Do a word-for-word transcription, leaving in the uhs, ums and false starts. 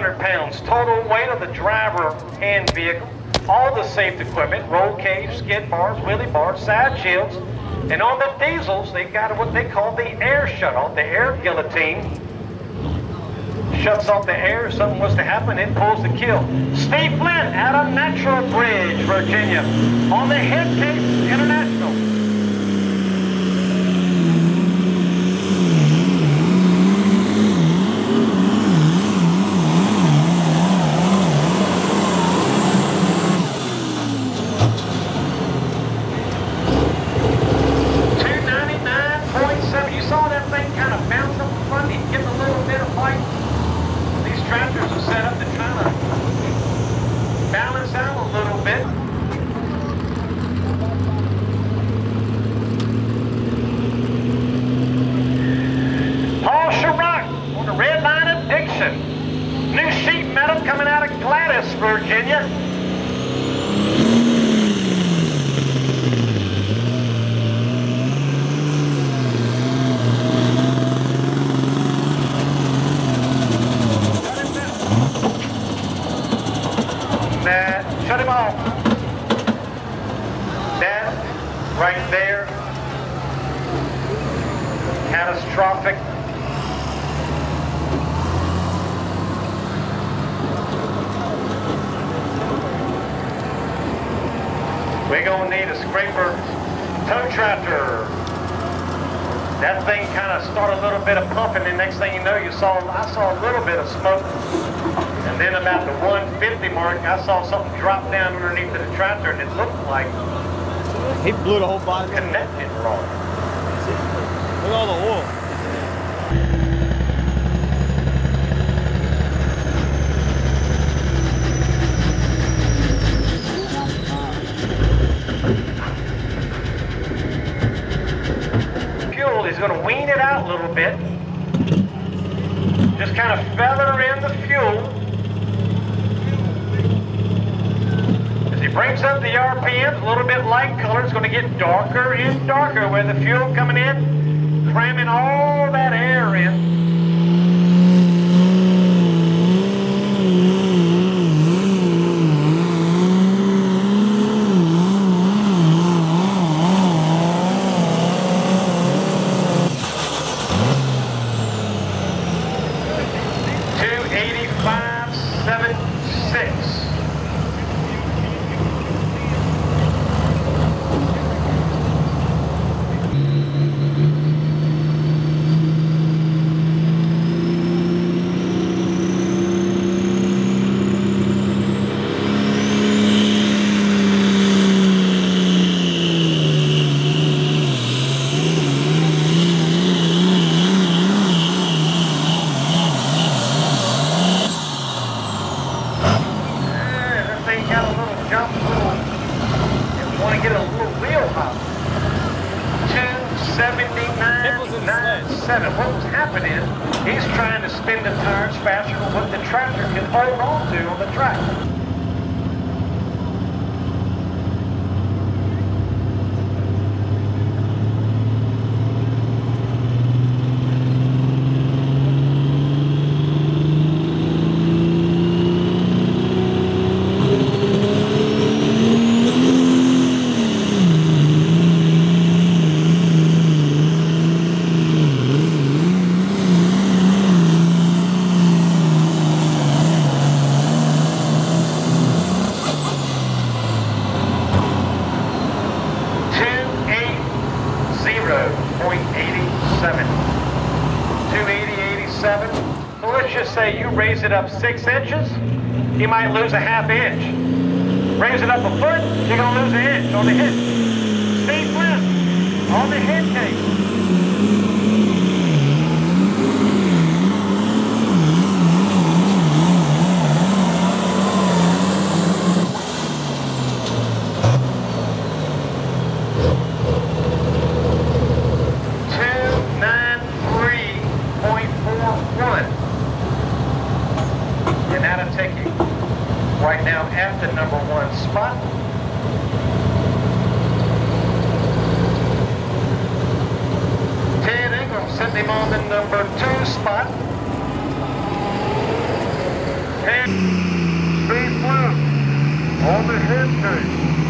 three hundred pounds, total weight of the driver and vehicle, all the safety equipment, roll cage, skid bars, wheelie bars, side shields, and on the diesels, they've got what they call the air shutoff, the air guillotine. Shuts off the air if something was to happen, it pulls the kill. Steve Flint out of Natural Bridge, Virginia, on the Head Case International. We're gonna need a scraper tow tractor. That thing kind of started a little bit of pumping, and next thing you know, you saw, I saw a little bit of smoke. And then about the one fifty mark, I saw something drop down underneath the tractor, and it looked like he blew the whole body connected wrong. Look at all the oil. Going to wean it out a little bit, just kind of feather in the fuel. As he brings up the R P Ms, a little bit light color, it's going to get darker and darker with the fuel coming in, cramming all that air in. Raise it up six inches, you might lose a half inch. Raise it up a foot, you're gonna lose an inch on the hit. Steve Flint on the head case. Number two spot. Steve Flint on the head case.